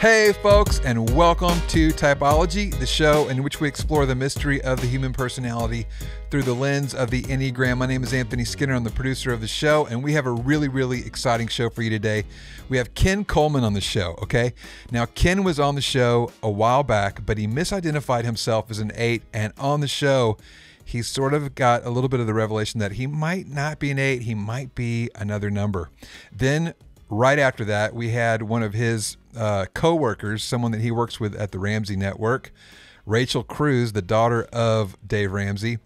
Hey folks, and welcome to Typology, the show in which we explore the mystery of the human personality through the lens of the Enneagram. My name is Anthony Skinner. I'm the producer of the show, and we have a really exciting show for you today. We have Ken Coleman on the show, okay? Now, Ken was on the show a while back, but he misidentified himself as an 8, and on the show, he sort of got a little bit of the revelation that he might not be an 8, he might be another number. Then, right after that, we had one of his co-workers, someone that he works with at the Ramsey Network, Rachel Cruz, the daughter of Dave Ramsey,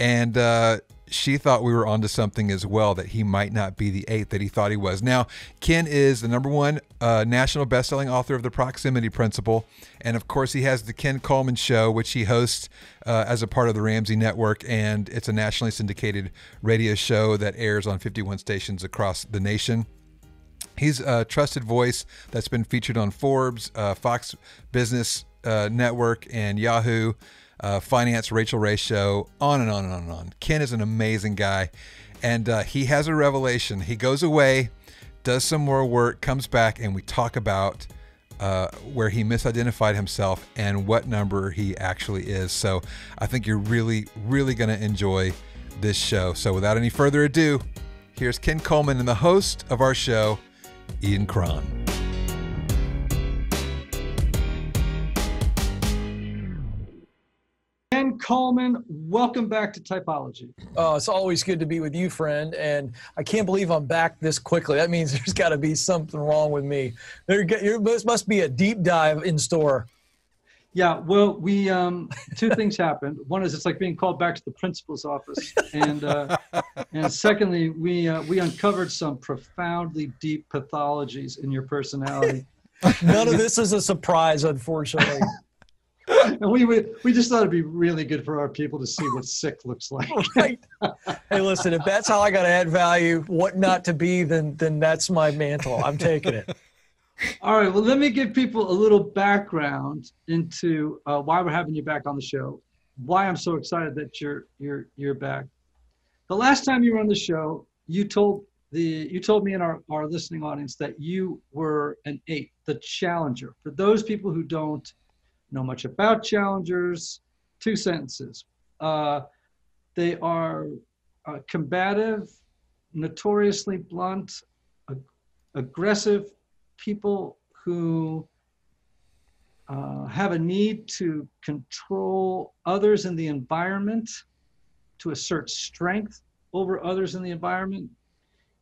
and she thought we were onto something as well, that he might not be the 8 that he thought he was. Now, Ken is the #1 national best-selling author of The Proximity Principle, and of course, he has The Ken Coleman Show, which he hosts as a part of the Ramsey Network, and it's a nationally syndicated radio show that airs on 51 stations across the nation. He's a trusted voice that's been featured on Forbes, Fox Business Network, and Yahoo Finance, Rachel Ray Show, on and on and on and on. Ken is an amazing guy, and he has a revelation. He goes away, does some more work, comes back, and we talk about where he misidentified himself and what number he actually is. So I think you're really going to enjoy this show. So without any further ado, here's Ken Coleman and the host of our show, Ian Cron. Ken Coleman, welcome back to Typology. Oh, it's always good to be with you, friend. And I can't believe I'm back this quickly. That means there's got to be something wrong with me. There must be a deep dive in store. Yeah, well, we two things happened. One is it's like being called back to the principal's office, and secondly, we uncovered some profoundly deep pathologies in your personality. None of this is a surprise, unfortunately. And we just thought it'd be really good for our people to see what sick looks like. Right. Hey, listen, if that's how I got to add value, what not to be, then that's my mantle. I'm taking it. All right, well, let me give people a little background into why we're having you back on the show, why I'm so excited that you're back. The last time you were on the show, you told me and our listening audience that you were an 8, the challenger. For those people who don't know much about challengers, 2 sentences. They are combative, notoriously blunt, aggressive, people who have a need to control others in the environment, to assert strength over others in the environment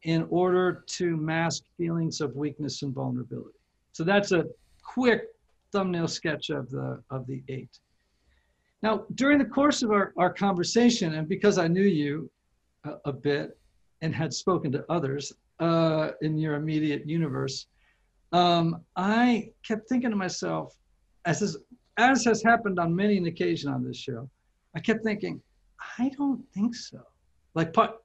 in order to mask feelings of weakness and vulnerability. So that's a quick thumbnail sketch of the 8. Now, during the course of our conversation, and because I knew you a bit and had spoken to others in your immediate universe, I kept thinking to myself, as has happened on many an occasion on this show, I kept thinking, I don't think so. Like, but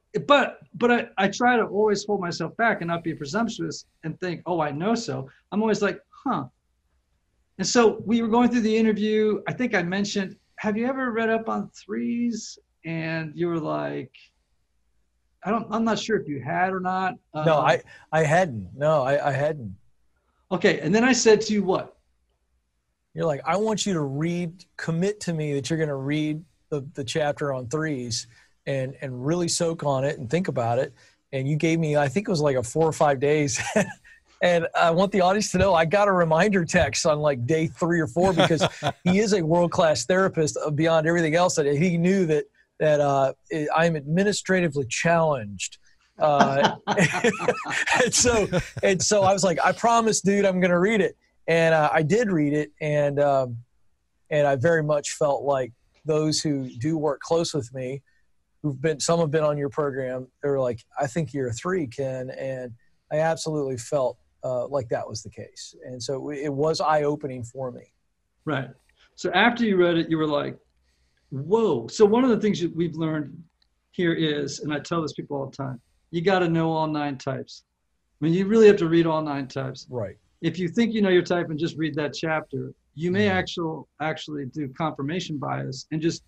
I try to always hold myself back and not be presumptuous and think, oh, I know so. I'm always like, huh. And so we were going through the interview. I think I mentioned, have you ever read up on 3s? And you were like, I'm not sure if you had or not. No, I hadn't. No, I hadn't. Okay, and then I said to you what? You're like, I want you to commit to me that you're going to read the chapter on 3s and really soak on it and think about it. And you gave me, I think it was like a 4 or 5 days. And I want the audience to know I got a reminder text on like day 3 or 4 because he is a world-class therapist beyond everything else. And he knew that I'm administratively challenged. And so I was like, I promise, dude, I'm going to read it. And I did read it. And I very much felt like those who do work close with me, some have been on your program. They were like, I think you're a 3, Ken. And I absolutely felt like that was the case. And so it was eye-opening for me. Right. So after you read it, you were like, whoa. So one of the things that we've learned here is, and I tell this people all the time, you got to know all 9 types. I mean, you really have to read all 9 types. Right. If you think you know your type and just read that chapter, you may actually do confirmation bias and just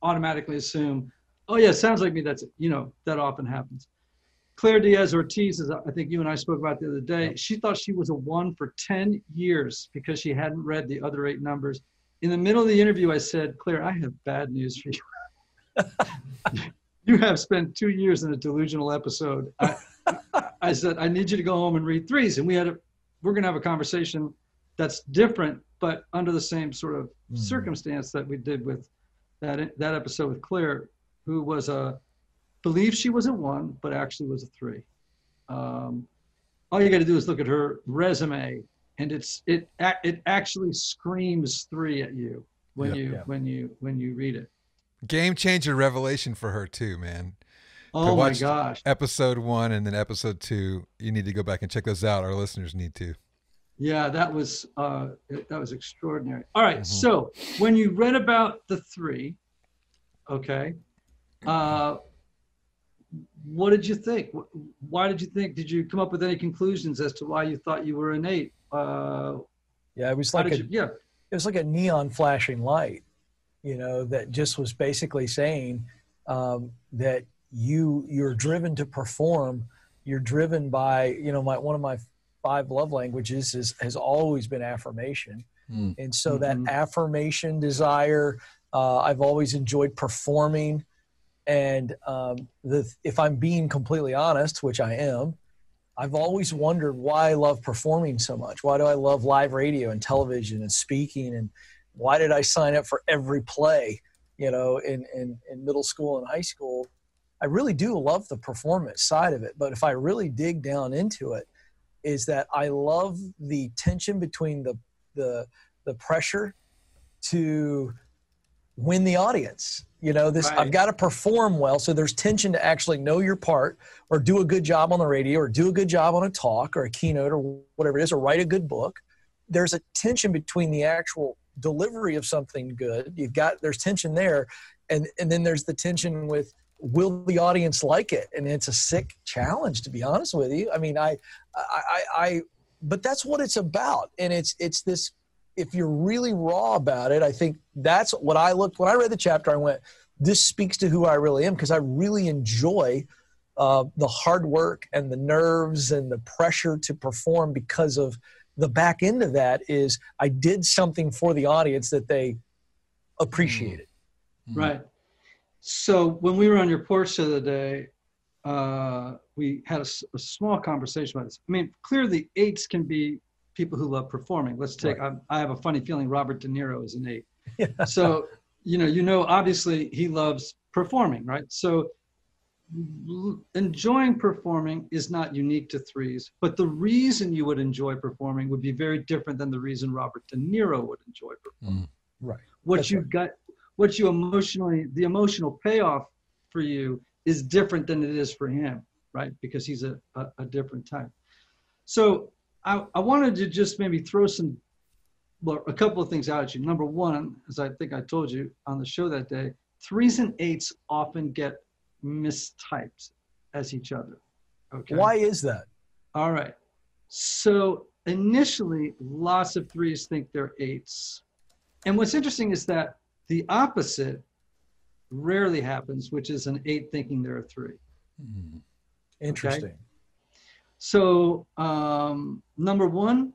automatically assume, oh yeah, sounds like me. That's it. You know, that often happens. Claire Diaz-Ortiz, as I think you and I spoke about the other day, she thought she was a one for 10 years because she hadn't read the other 8 numbers. In the middle of the interview, I said, Claire, I have bad news for you. You have spent 2 years in a delusional episode. I said, I need you to go home and read 3s. And we're going to have a conversation that's different, but under the same sort of circumstance that we did with that episode with Claire, who was believed she was a 1, but actually was a 3. All you got to do is look at her resume, and it actually screams 3 at you when you read it. Game changer revelation for her too, man. Oh my gosh! Episode 1 and then episode 2. You need to go back and check those out. Our listeners need to. Yeah, that was extraordinary. All right, so when you read about the 3, okay, what did you think? Why did you think? Did you come up with any conclusions as to why you thought you were an 8? Yeah, it was like it was like a neon flashing light, you know, that just was basically saying that you're driven to perform. You're driven by, you know, one of my 5 love languages has always been affirmation. And so that affirmation desire, I've always enjoyed performing. And if I'm being completely honest, which I am, I've always wondered why I love performing so much. Why do I love live radio and television and speaking? And why did I sign up for every play, you know, in middle school and high school? I really do love the performance side of it. But if I really dig down into it, is that I love the tension between the pressure to win the audience. You know, this, I've got to perform well. So there's tension to actually know your part or do a good job on the radio or do a good job on a talk or a keynote or whatever it is, or write a good book. There's a tension between the actual delivery of something good. There's tension there. And then there's the tension with, will the audience like it? And it's a sick challenge, to be honest with you. I mean, but that's what it's about. And it's this, if you're really raw about it, I think that's what when I read the chapter, I went, this speaks to who I really am. Cause I really enjoy the hard work and the nerves and the pressure to perform, because of the back end of that is I did something for the audience that they appreciated. Right. So when we were on your porch the other day, we had a small conversation about this. I mean, clearly 8s can be people who love performing. Let's take, I have a funny feeling Robert De Niro is an 8. Yeah. So, you know, obviously he loves performing, right? So enjoying performing is not unique to 3s, but the reason you would enjoy performing would be very different than the reason Robert De Niro would enjoy performing. Right. The emotional payoff for you is different than it is for him, right? Because he's a different type. So I wanted to just maybe throw a couple of things out at you. Number one, as I think I told you on the show that day, 3s and 8s often get mistyped as each other. Okay. Why is that? All right. So initially, lots of 3s think they're 8s. And what's interesting is that the opposite rarely happens, which is an 8 thinking they're a 3. Interesting. Okay? So, number one,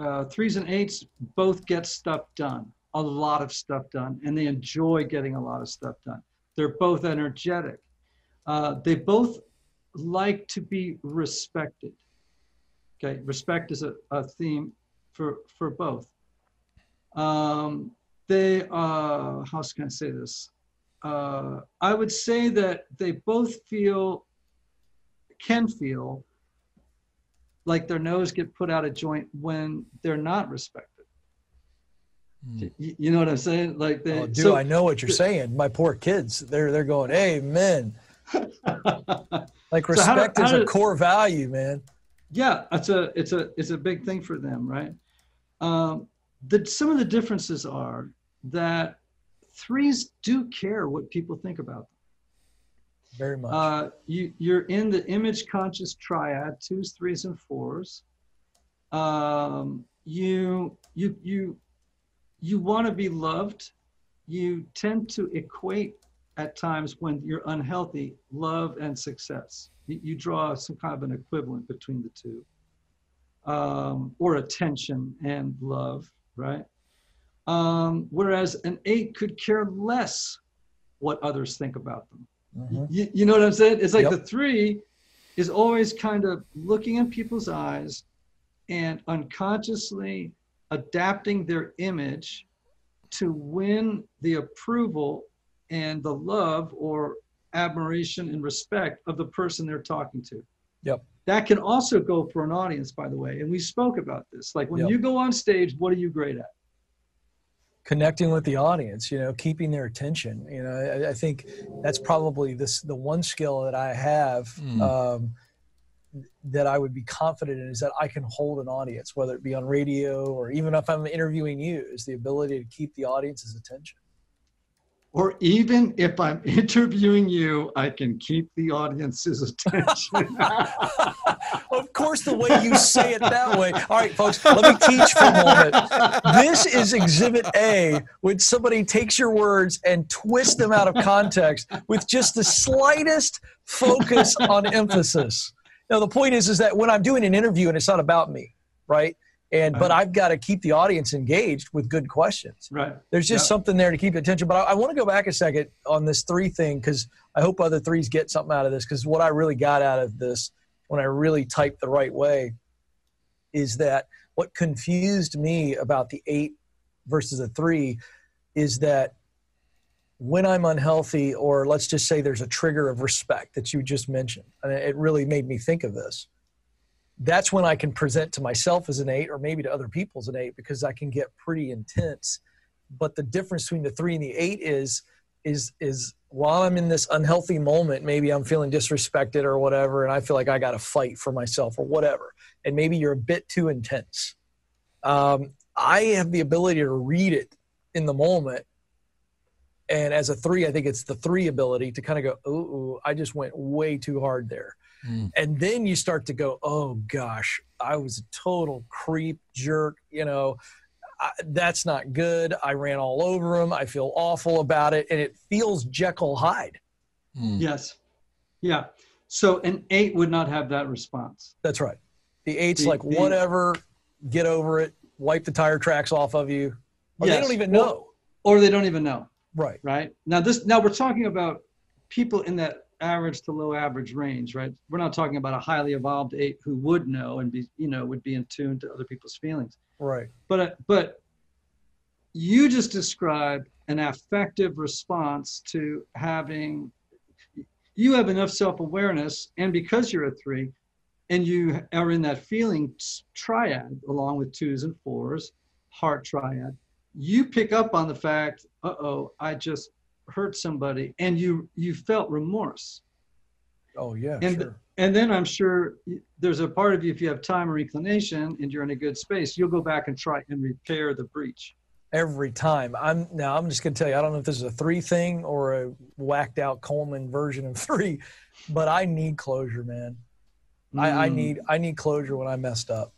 3s and 8s both get stuff done, a lot of stuff done, and they enjoy getting a lot of stuff done. They're both energetic. They both like to be respected. Okay, respect is a theme for both. How can I say this? I would say that they both can feel like their nose get put out of joint when they're not respected. You know what I'm saying? Like they, I know what you're saying. My poor kids, they're going, amen. Like respect is a core value, man. Yeah, it's a big thing for them, right? Some of the differences are that 3s do care what people think about them. Very much. You're in the image conscious triad, 2s, 3s, and 4s. You want to be loved. You tend to equate at times when you're unhealthy, love and success. You draw some kind of an equivalent between the two, or attention and love, right? Whereas an 8 could care less what others think about them. Mm-hmm. You know what I'm saying? It's like the 3 is always kind of looking in people's eyes and unconsciously adapting their image to win the approval and the love or admiration and respect of the person they're talking to. Yep. That can also go for an audience, by the way. And we spoke about this. Like when you go on stage, what are you great at? Connecting with the audience, you know, keeping their attention. You know, I think that's probably the one skill that I have that I would be confident in, is that I can hold an audience, whether it be on radio or even if I'm interviewing you, is the ability to keep the audience's attention. Or even if I'm interviewing you, I can keep the audience's attention. Of course, the way you say it that way. All right, folks, let me teach for a moment. This is Exhibit A, when somebody takes your words and twists them out of context with just the slightest focus on emphasis. Now, the point is that when I'm doing an interview and it's not about me, right? But I've got to keep the audience engaged with good questions. Right. There's just something there to keep attention. But I want to go back a second on this 3 thing, because I hope other 3s get something out of this, because what I really got out of this when I really typed the right way is that what confused me about the 8 versus the 3 is that when I'm unhealthy, or let's just say there's a trigger of respect that you just mentioned, and it really made me think of this. That's when I can present to myself as an 8, or maybe to other people as an 8, because I can get pretty intense. But the difference between the 3 and the 8 is while I'm in this unhealthy moment, maybe I'm feeling disrespected or whatever, and I feel like I got to fight for myself or whatever. And maybe you're a bit too intense. I have the ability to read it in the moment. And as a 3, I think it's the 3 ability to kind of go, ooh, I just went way too hard there. And then you start to go, oh gosh, I was a total creep, jerk, you know, that's not good. I ran all over him. I feel awful about it. And it feels Jekyll Hyde. Yes. Yeah. So an 8 would not have that response. That's right. The 8's like, whatever, get over it, wipe the tire tracks off of you. Or they don't even know. Or they don't even know. Right. Right. Now we're talking about people in that average to low average range, right? We're not talking about a highly evolved 8 who would know and be, you know, would be in tune to other people's feelings. Right. But you just described an affective response to having, you have enough self-awareness, and because you're a 3 and you are in that feeling triad along with 2s and 4s, heart triad, you pick up on the fact, I just hurt somebody, and you felt remorse. Oh yeah. And and then I'm sure there's a part of you, if you have time or inclination and you're in a good space, you'll go back and try and repair the breach every time. I'm just gonna tell you, I don't know if this is a 3 thing or a whacked out Coleman version of 3, but I need closure, man. I need closure when I messed up.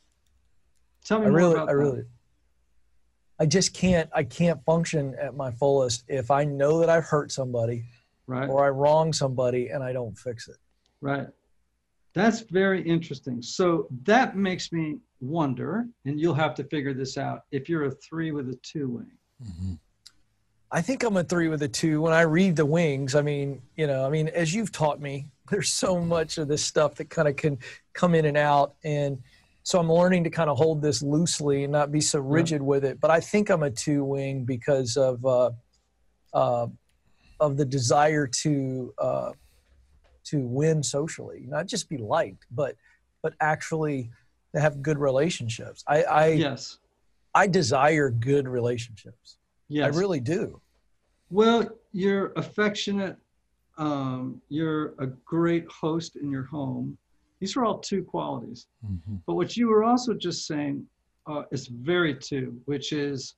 Tell me more about that. I just can't. I can't function at my fullest if I know that I've hurt somebody, right, or I wronged somebody and I don't fix it. Right. That's very interesting. So that makes me wonder, and you'll have to figure this out, if you're a 3 with a 2 wing. Mm-hmm. I think I'm a 3 with a 2. When I read the wings, I mean, as you've taught me, there's so much of this stuff that kind of can come in and out, and so I'm learning to kind of hold this loosely and not be so rigid with it. But I think I'm a 2 wing because of the desire to win socially, not just be liked, but actually to have good relationships. I desire good relationships. Yes. I really do. Well, you're affectionate. You're a great host in your home. These are all 2 qualities. Mm-hmm. But what you were also just saying is very 2, which is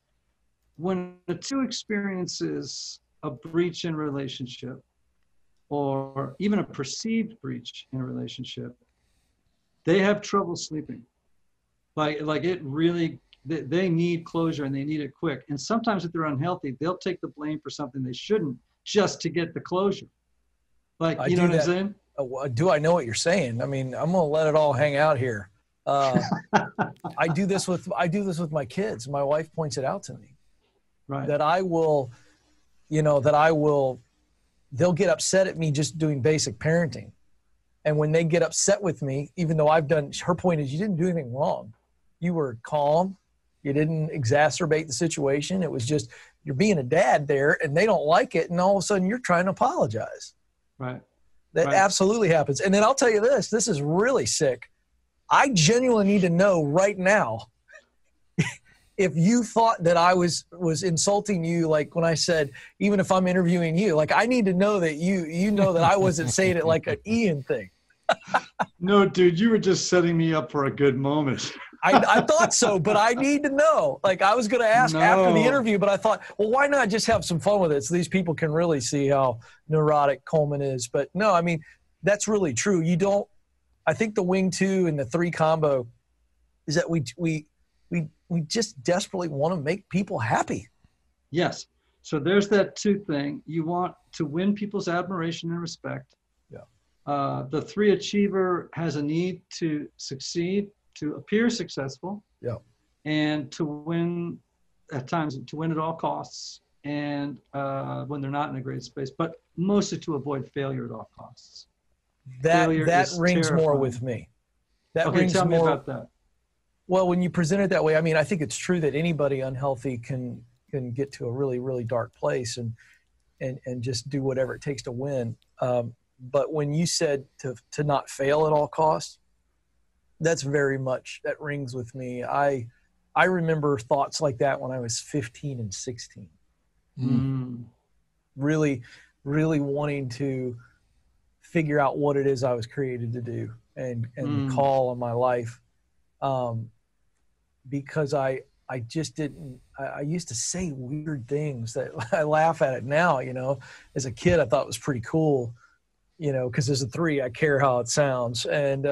when a 2 experiences a breach in a relationship, or even a perceived breach in a relationship, they have trouble sleeping. Like it really, they need closure and they need it quick. And sometimes if they're unhealthy, they'll take the blame for something they shouldn't, just to get the closure. Like, you know what I'm saying? Do I know what you're saying? I mean, I'm going to let it all hang out here. I do this with my kids. My wife points it out to me, right? That I will, you know, that I will, they'll get upset at me just doing basic parenting. And when they get upset with me, even though I've done, her point is you didn't do anything wrong. You were calm. You didn't exacerbate the situation. It was just, you're being a dad there and they don't like it. And all of a sudden you're trying to apologize. Right. That absolutely happens. And then I'll tell you this, this is really sick. I genuinely need to know right now if you thought that I was insulting you, like when I said, even if I'm interviewing you, like I need to know that you know that I wasn't saying it like an Ian thing. No, dude, you were just setting me up for a good moment. I thought so, but I need to know. Like I was going to ask after the interview, but I thought, well, why not just have some fun with it so these people can really see how neurotic Coleman is. But no, I mean, that's really true. You don't, I think the wing 2 and the 3 combo is that we just desperately want to make people happy. Yes. So there's that 2 thing. You want to win people's admiration and respect. Yeah. The 3 achiever has a need to succeed, to appear successful. Yeah. And to win at times, to win at all costs. And when they're not in a great space, but mostly to avoid failure at all costs. That rings terrifying. More with me. That okay, rings tell me more about that. Well, when you present it that way, I mean, I think it's true that anybody unhealthy can get to a really, really dark place and just do whatever it takes to win. But when you said to not fail at all costs, that's very much, that rings with me. I remember thoughts like that when I was 15 and 16. Mm. Really, really wanting to figure out what it is I was created to do and the call on my life. Because I just didn't, I used to say weird things that I laugh at it now, you know, as a kid, I thought it was pretty cool, you know, cause as a 3, I care how it sounds. And,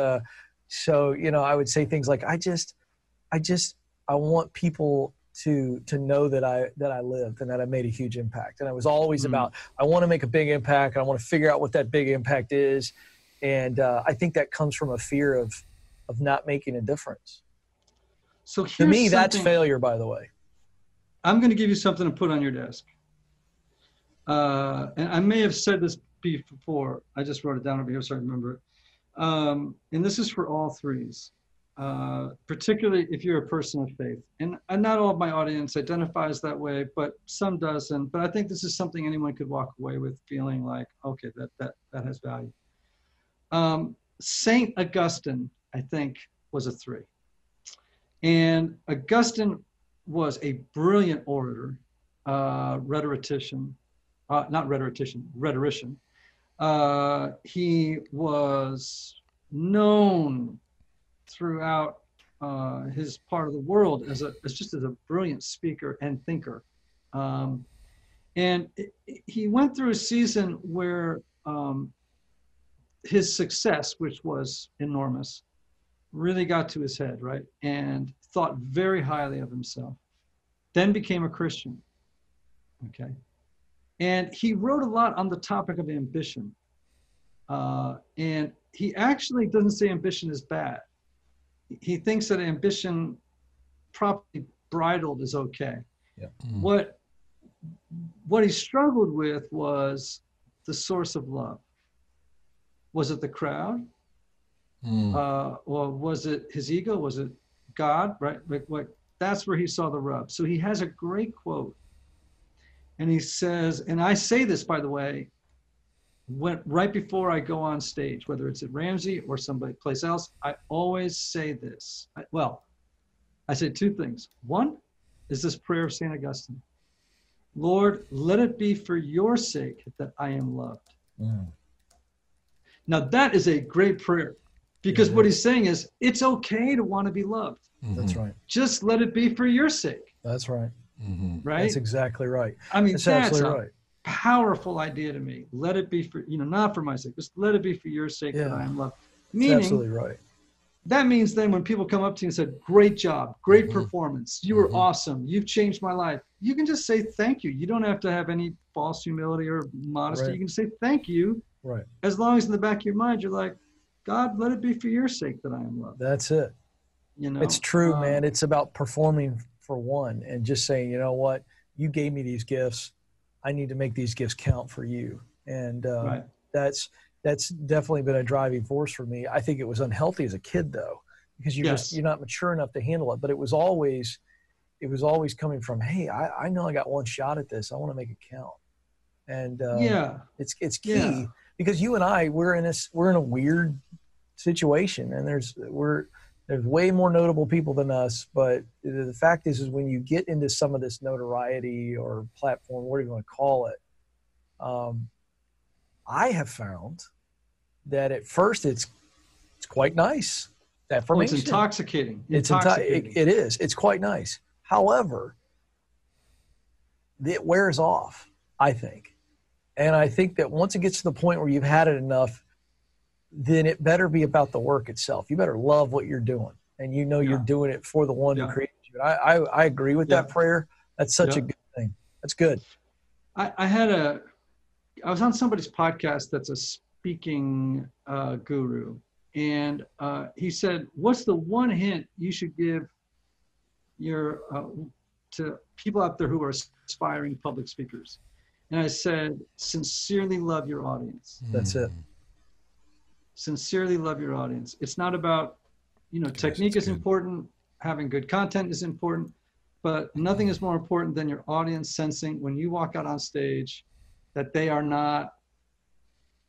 so, you know, I would say things like, I want people to know that I lived and that I made a huge impact. And I was always about, I want to make a big impact. And I want to figure out what that big impact is. And, I think that comes from a fear of not making a difference. So to me, that's failure, by the way. I'm going to give you something to put on your desk. And I may have said this before. I just wrote it down over here so I remember it. And this is for all 3s, particularly if you're a person of faith. And not all of my audience identifies that way, but some doesn't. But I think this is something anyone could walk away with feeling like, okay, that has value. Saint Augustine, I think, was a 3. And Augustine was a brilliant orator, rhetorician. He was known throughout his part of the world as just a brilliant speaker and thinker. He went through a season where his success, which was enormous, really got to his head, right? And thought very highly of himself, then became a Christian, okay? And he wrote a lot on the topic of ambition. And he actually doesn't say ambition is bad. He thinks that ambition properly bridled is okay. Yeah. Mm. What he struggled with was the source of love. Was it the crowd? Or was it his ego? Was it God? Right? Like that's where he saw the rub. So he has a great quote, and he says, and I say this, by the way, right before I go on stage, whether it's at Ramsey or someplace else, I always say this. I say 2 things. 1 is this prayer of Saint Augustine: Lord, let it be for your sake that I am loved. Mm. Now that is a great prayer. Because what he's saying is, it's okay to want to be loved. Mm-hmm. That's right. Just let it be for your sake. That's right. Mm-hmm. Right? That's exactly right. I mean, that's a powerful idea to me. Let it be for, you know, not for my sake. Just let it be for your sake that I am loved. Meaning, that's absolutely right. That means then when people come up to you and say, great job, great performance, you were awesome, you've changed my life, you can just say thank you. You don't have to have any false humility or modesty. Right. You can say thank you. Right. As long as in the back of your mind, you're like, God, let it be for your sake that I am loved. That's it. You know, it's true, man. It's about performing for one and just saying, you know what, you gave me these gifts. I need to make these gifts count for you. And right. That's definitely been a driving force for me. I think it was unhealthy as a kid though, because you just, you're not mature enough to handle it, but it was always coming from, hey, I know I got one shot at this. I want to make it count. And it's key because you and I, we're in a weird situation, and there's way more notable people than us. But the fact is when you get into some of this notoriety or platform, what do you want to call it? I have found that at first it's quite nice. That for me, it's intoxicating. It is. It's quite nice. However, it wears off, I think. And I think that once it gets to the point where you've had it enough, then it better be about the work itself. You better love what you're doing. And you know you're doing it for the one who created you. And I agree with that prayer. That's such a good thing. That's good. I was on somebody's podcast that's a speaking guru. And he said, what's the one hint you should give to people out there who are aspiring public speakers? And I said, sincerely love your audience. That's it. Sincerely love your audience. It's not about, technique is important. Having good content is important, but nothing is more important than your audience sensing when you walk out on stage that they are not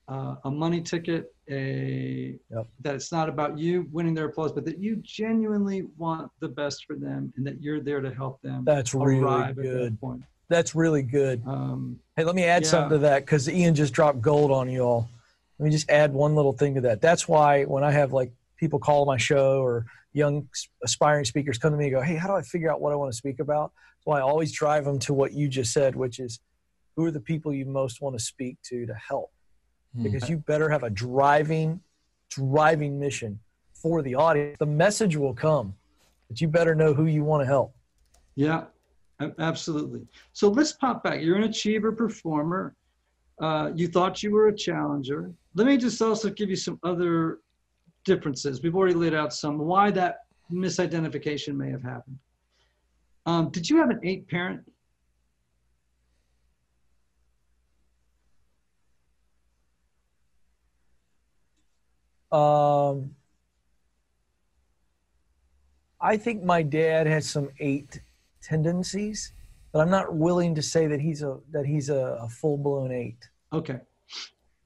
a money ticket, that it's not about you winning their applause, but that you genuinely want the best for them and that you're there to help them. That's really good. That point. That's really good. Hey, let me add something to that, because Ian just dropped gold on you all. Let me just add one little thing to that. That's why when I have people call my show or young aspiring speakers come to me and go, hey, how do I figure out what I want to speak about? So I always drive them to what you just said, which is, who are the people you most want to speak to help? Because you better have a driving mission for the audience. The message will come, but you better know who you want to help. Yeah, absolutely. So let's pop back. You're an achiever performer. You thought you were a challenger. Let me just also give you some other differences. We've already laid out some why that misidentification may have happened. Did you have an 8 parent? I think my dad has some 8 tendencies, but I'm not willing to say that he's a full-blown 8. Okay.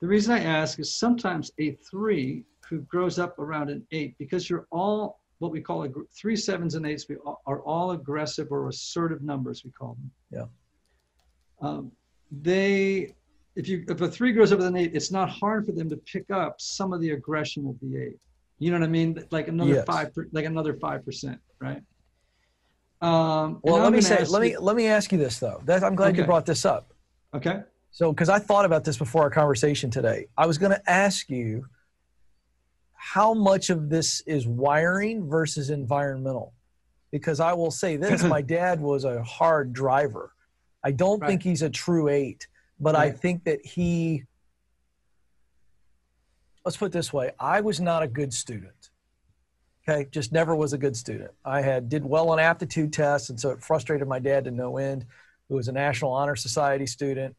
The reason I ask is sometimes a 3 who grows up around an 8, because you're all what we call 3, 7s, and 8s. We are all aggressive or assertive numbers, we call them. Yeah. If a 3 grows up with an 8, it's not hard for them to pick up some of the aggression of the 8. You know what I mean? Like another 5%, right? Well, let me ask you this though. I'm glad you brought this up. Okay. So, because I thought about this before our conversation today, I was going to ask you how much of this is wiring versus environmental, because I will say this: my dad was a hard driver. I don't think he's a true 8. But I think that let's put it this way. I was not a good student. Okay. Just never was a good student. I did well on aptitude tests. And so it frustrated my dad to no end, who was a National Honor Society student,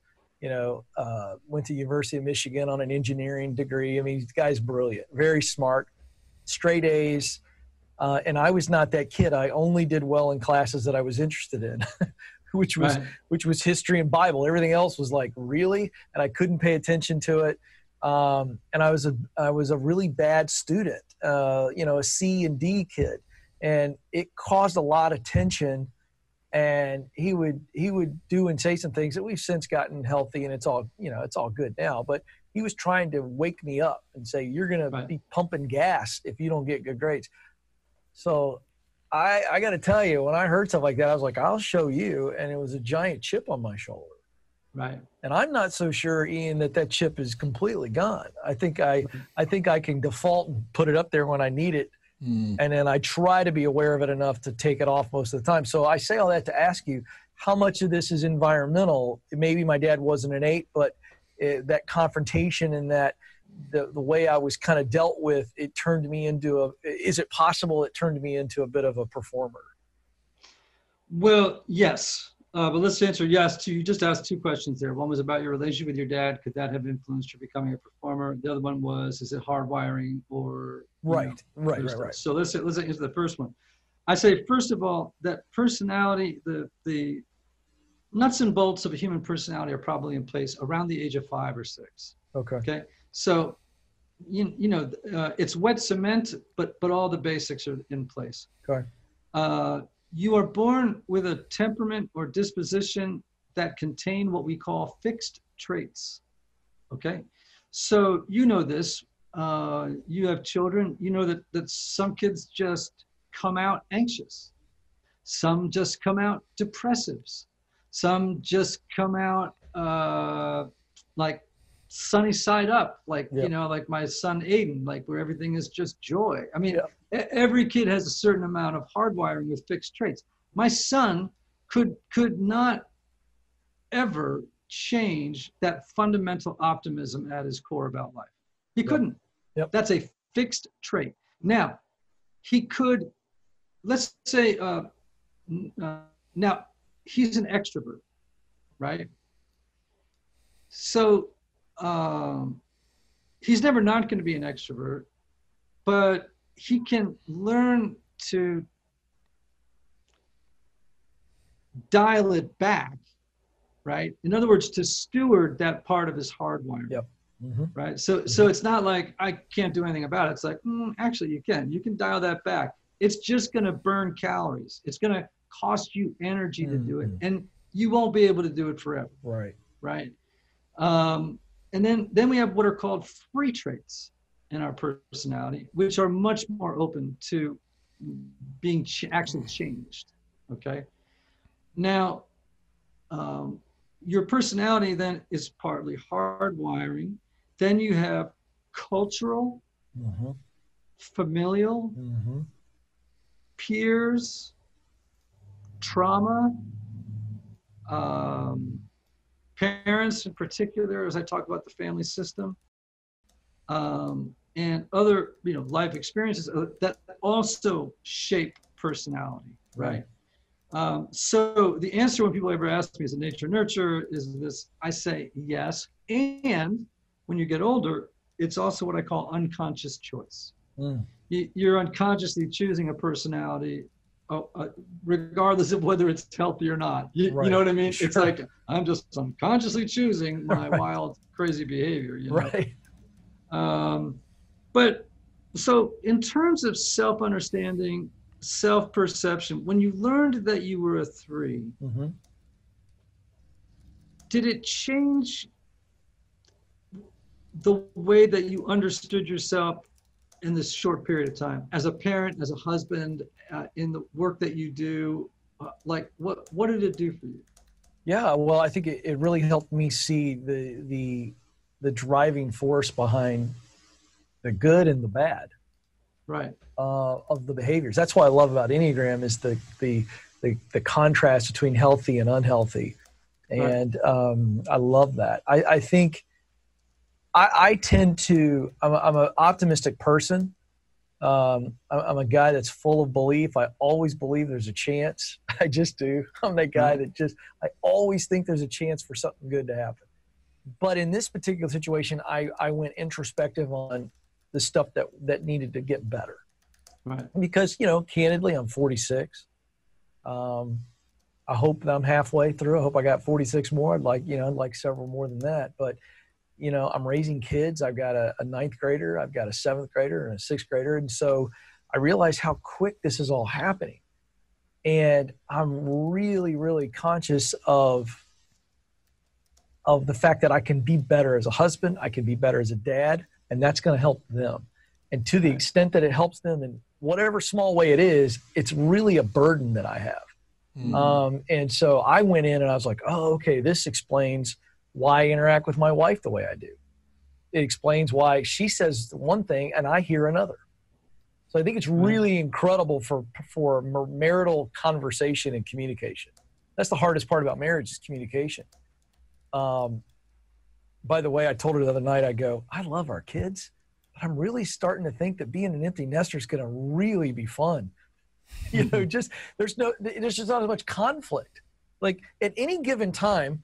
went to University of Michigan on an engineering degree. I mean, the guy's brilliant, very smart, straight A's. And I was not that kid. I only did well in classes that I was interested in. which was history and Bible. Everything else was like, really? And I couldn't pay attention to it. And I was a really bad student, a C and D kid. And it caused a lot of tension. And he would do and say some things that we've since gotten healthy, and it's all good now. But he was trying to wake me up and say, you're going to be pumping gas if you don't get good grades. So I got to tell you, when I heard stuff like that, I was like, I'll show you. And it was a giant chip on my shoulder. Right. And I'm not so sure, Ian, that chip is completely gone. I think I can default and put it up there when I need it. And then I try to be aware of it enough to take it off most of the time. So I say all that to ask you, how much of this is environmental? Maybe my dad wasn't an 8, but that confrontation and that the way I was kind of dealt with, it turned me into a, is it possible it turned me into a bit of a performer? Well, yes. But let's answer yes to, you just asked two questions there. One was about your relationship with your dad. Could that have influenced you becoming a performer? The other one was, is it hardwiring or? Right. So let's answer the first one. I say, first of all, that personality, the nuts and bolts of a human personality are probably in place around the age of 5 or 6. Okay. Okay. So, you know, it's wet cement, but all the basics are in place. Okay. You are born with a temperament or disposition that contain what we call fixed traits. Okay. So you know this, you have children, you know that some kids just come out anxious. Some just come out depressives. Some just come out like sunny side up, like, yeah. You know, like my son Aiden, like where everything is just joy. I mean, yeah. Every kid has a certain amount of hardwiring with fixed traits. My son could not ever change that fundamental optimism at his core about life. He couldn't. Yep. That's a fixed trait. Now, he could, let's say, now he's an extrovert, right? So, he's never not going to be an extrovert, but he can learn to dial it back, right? In other words, to steward that part of his hardwiring, yep. Mm-hmm. Right? So it's not like I can't do anything about it. It's like, actually you can dial that back. It's just going to burn calories. It's going to cost you energy to do it, and you won't be able to do it forever. Right. Right. And then we have what are called free traits in our personality, which are much more open to being actually changed. Okay. Now, your personality then is partly hardwiring. Then you have cultural, familial, peers, trauma, parents in particular, as I talk about the family system, and other, you know, life experiences that also shape personality, right? So the answer when people ever ask me, is it nature nurture? Is this, I say yes. And when you get older, it's also what I call unconscious choice. You're unconsciously choosing a personality, regardless of whether it's healthy or not. Right. You know what I mean? Sure. It's like, I'm just unconsciously choosing my wild, crazy behavior. You know? Right. But so in terms of self-understanding, self-perception, when you learned that you were a 3, did it change the way that you understood yourself in this short period of time, as a parent, as a husband, in the work that you do, like what did it do for you? Yeah, well, I think it really helped me see the driving force behind the good and the bad, right? Of the behaviors. That's what I love about Enneagram is the contrast between healthy and unhealthy, and right. I love that. I think. I tend to, I'm an optimistic person. I'm a guy that's full of belief. I always believe there's a chance. I just do. I'm that guy that just, I always think there's a chance for something good to happen. But in this particular situation, I went introspective on the stuff that needed to get better. Right. Because, you know, candidly, I'm 46. I hope that I'm halfway through. I hope I got 46 more. I'd like several more than that. But you know, I'm raising kids. I've got a 9th grader, I've got a 7th grader and a 6th grader. And so I realize how quick this is all happening. And I'm really, really conscious of the fact that I can be better as a husband. I can be better as a dad, and that's going to help them. And to the extent that it helps them in whatever small way it is, it's really a burden that I have. And so I went in and I was like, oh, okay, this explains why I interact with my wife the way I do. It explains why she says one thing and I hear another. So I think it's really incredible for marital conversation and communication. That's the hardest part about marriage is communication. By the way, I told her the other night, I go, I love our kids, but I'm really starting to think that being an empty nester is going to really be fun. You know, just there's just not as much conflict. Like at any given time,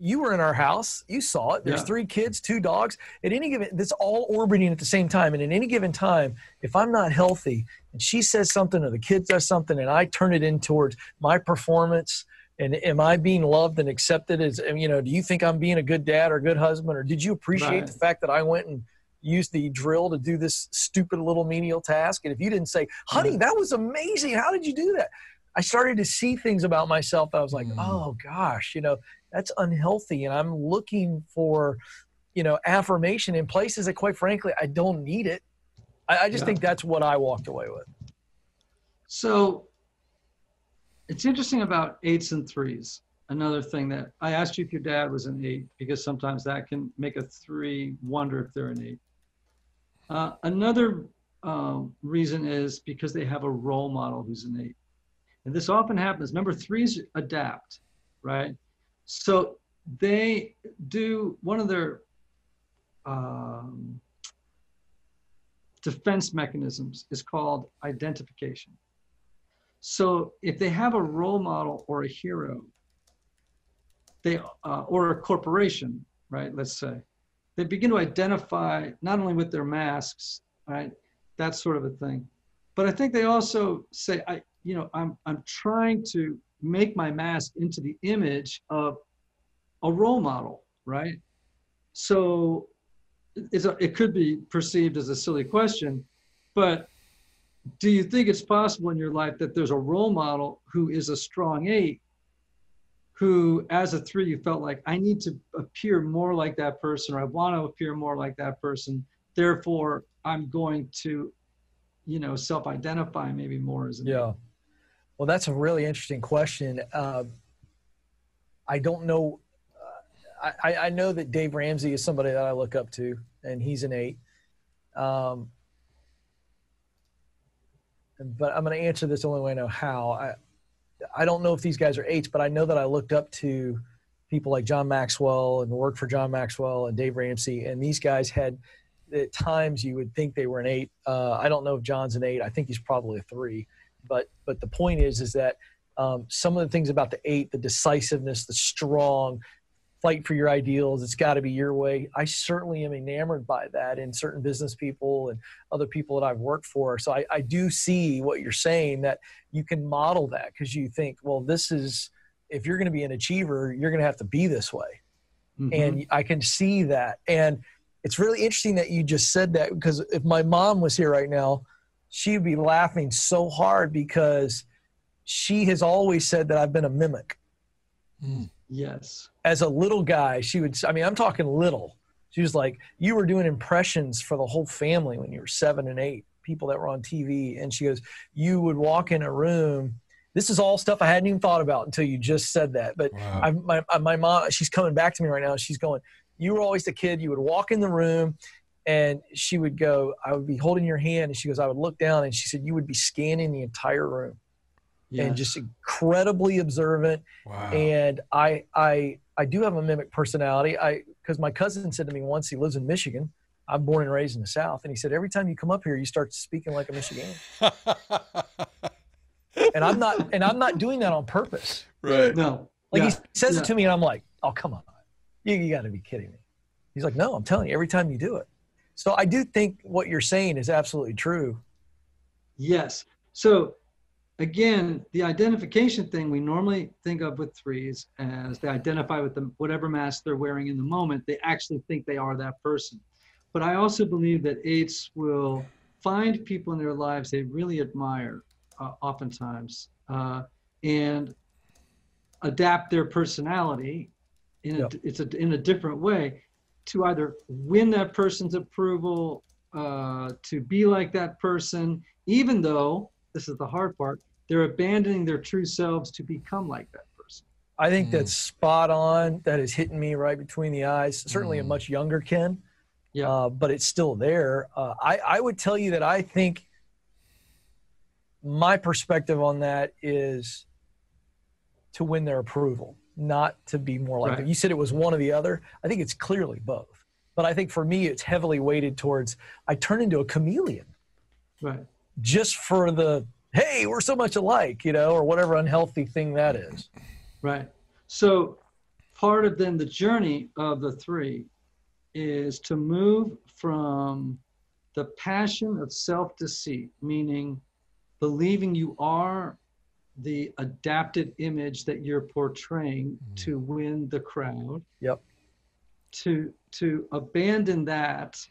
you were in our house, you saw it. There's 3 kids, 2 dogs. At any given, that's all orbiting at the same time. And at any given time, if I'm not healthy and she says something or the kid does something and I turn it in towards my performance and am I being loved and accepted as, you know, do you think I'm being a good dad or a good husband? Or did you appreciate the fact that I went and used the drill to do this stupid little menial task? And if you didn't say, honey, that was amazing. How did you do that? I started to see things about myself. I was like, oh gosh, you know, that's unhealthy. And I'm looking for, you know, affirmation in places that quite frankly, I don't need it. I just think that's what I walked away with. So it's interesting about 8s and 3s. Another thing that I asked you if your dad was an 8, because sometimes that can make a 3 wonder if they're an 8. Another reason is because they have a role model who's an 8. And this often happens. Remember, 3s adapt, right? So they do one of their defense mechanisms is called identification. So if they have a role model or a hero, they or a corporation, right? Let's say they begin to identify not only with their masks, right? That sort of a thing. But I think they also say, I'm trying to make my mask into the image of a role model, right? So it could be perceived as a silly question, but do you think it's possible in your life that there's a role model who is a strong 8, who as a 3 you felt like, I need to appear more like that person, or I want to appear more like that person, therefore I'm going to, you know, self-identify maybe more as an 8? Yeah. Well, that's a really interesting question. I don't know. I know that Dave Ramsey is somebody that I look up to, and he's an 8. But I'm going to answer this the only way I know how. I don't know if these guys are 8s, but I know that I looked up to people like John Maxwell and worked for John Maxwell and Dave Ramsey, and these guys had at times you would think they were an 8. I don't know if John's an 8. I think he's probably a 3. But the point is that some of the things about the 8, the decisiveness, the strong fight for your ideals, it's got to be your way. I certainly am enamored by that in certain business people and other people that I've worked for. So I do see what you're saying, that you can model that because you think, well, this is, if you're going to be an achiever, you're going to have to be this way. Mm-hmm. And I can see that. And it's really interesting that you just said that, because if my mom was here right now, she'd be laughing so hard because she has always said that I've been a mimic. Mm, yes. As a little guy, she would, I mean, I'm talking little. She was like, you were doing impressions for the whole family when you were 7 and 8, people that were on TV. And she goes, you would walk in a room. This is all stuff I hadn't even thought about until you just said that. But wow. My mom, she's coming back to me right now. She's going, you were always the kid. You would walk in the room. And she would go, I would be holding your hand. And she goes, I would look down. And she said, you would be scanning the entire room. Yes. And just incredibly observant. Wow. And I do have a mimic personality. Because my cousin said to me once, he lives in Michigan. I'm born and raised in the South. And he said, every time you come up here, you start speaking like a Michiganian. And I'm not doing that on purpose. Right. No. Like he says it to me and I'm like, oh, come on. You got to be kidding me. He's like, no, I'm telling you, every time you do it. So I do think what you're saying is absolutely true. Yes. So again, the identification thing we normally think of with 3s as they identify with them, whatever mask they're wearing in the moment, they actually think they are that person. But I also believe that 8s will find people in their lives they really admire oftentimes and adapt their personality in a different way, to either win that person's approval, to be like that person, even though, this is the hard part, they're abandoning their true selves to become like that person. I think that's spot on. That is hitting me right between the eyes. Certainly a much younger Ken, but it's still there. I would tell you that I think my perspective on that is to win their approval. not to be more like that. You said it was one or the other. I think it's clearly both. But I think for me, it's heavily weighted towards, I turn into a chameleon. Right. Just for the, hey, we're so much alike, you know, or whatever unhealthy thing that is. Right. So part of then the journey of the three is to move from the passion of self-deceit, meaning believing you are the adapted image that you're portraying to win the crowd. Yep. To abandon that